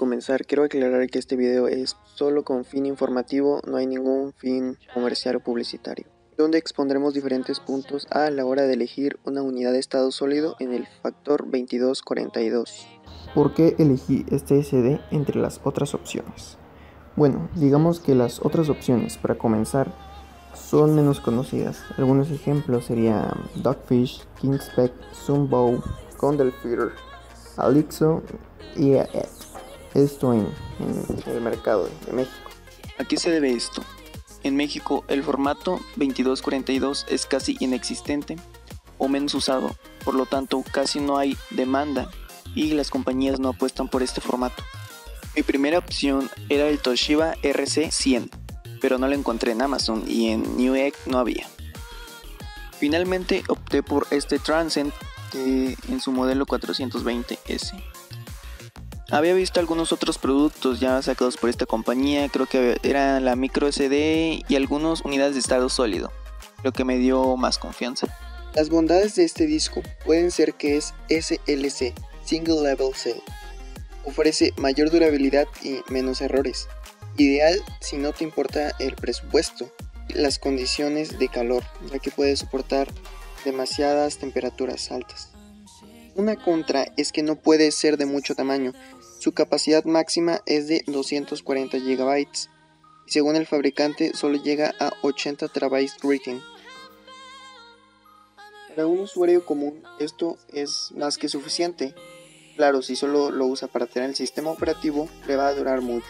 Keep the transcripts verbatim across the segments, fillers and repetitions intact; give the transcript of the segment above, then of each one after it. comenzar, quiero aclarar que este video es solo con fin informativo, no hay ningún fin comercial o publicitario, donde expondremos diferentes puntos a la hora de elegir una unidad de estado sólido en el factor veintidós cuarenta y dos. ¿Por qué elegí este S D entre las otras opciones? Bueno, digamos que las otras opciones para comenzar son menos conocidas. Algunos ejemplos serían Dogfish, Kingspec, Sumbow, Condlefitter, Alixo y A E D. Esto en, en el mercado de México. ¿A qué se debe esto? En México el formato veintidós cuarenta y dos es casi inexistente o menos usado, por lo tanto casi no hay demanda y las compañías no apuestan por este formato. Mi primera opción era el Toshiba R C cien, pero no lo encontré en Amazon y en Newegg no había. Finalmente opté por este Transcend de, en su modelo cuatrocientos veinte S. Había visto algunos otros productos ya sacados por esta compañía, creo que era la microSD y algunas unidades de estado sólido, lo que me dio más confianza. Las bondades de este disco pueden ser que es S L C, Single Level Cell. Ofrece mayor durabilidad y menos errores. Ideal si no te importa el presupuesto y las condiciones de calor, ya que puede soportar demasiadas temperaturas altas. Una contra es que no puede ser de mucho tamaño. Su capacidad máxima es de doscientos cuarenta gigabytes y según el fabricante solo llega a ochenta terabytes rating. Para un usuario común esto es más que suficiente. Claro, si solo lo usa para tener el sistema operativo le va a durar mucho.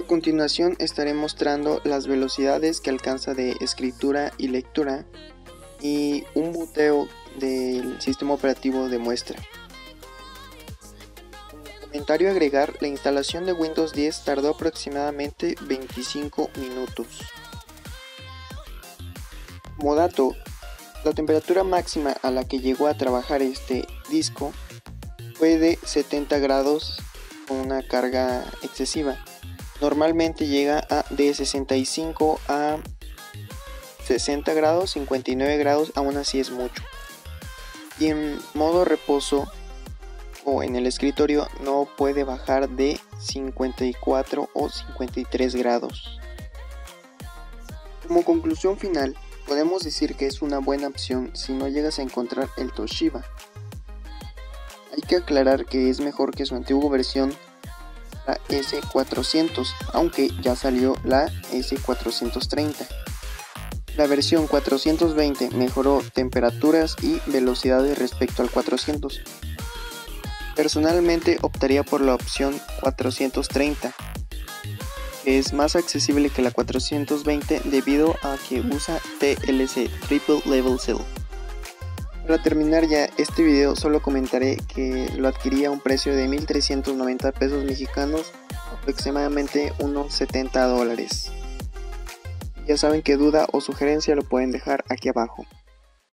A continuación estaré mostrando las velocidades que alcanza de escritura y lectura y un boteo del sistema operativo de muestra. Como comentario a agregar, la instalación de Windows diez tardó aproximadamente veinticinco minutos. Como dato, la temperatura máxima a la que llegó a trabajar este disco fue de setenta grados con una carga excesiva. Normalmente llega a de sesenta y cinco a sesenta grados, cincuenta y nueve grados, aún así es mucho. Y en modo reposo o en el escritorio no puede bajar de cincuenta y cuatro o cincuenta y tres grados. Como conclusión final, podemos decir que es una buena opción si no llegas a encontrar el Toshiba. Hay que aclarar que es mejor que su antigua versión, la S cuatrocientos, aunque ya salió la S cuatrocientos treinta. La versión cuatrocientos veinte mejoró temperaturas y velocidades respecto al cuatrocientos. Personalmente optaría por la opción cuatrocientos treinta, que es más accesible que la cuatrocientos veinte debido a que usa T L C, Triple Level Cell. Para terminar ya este video solo comentaré que lo adquirí a un precio de mil trescientos noventa pesos mexicanos, aproximadamente unos setenta dólares. Ya saben que duda o sugerencia lo pueden dejar aquí abajo.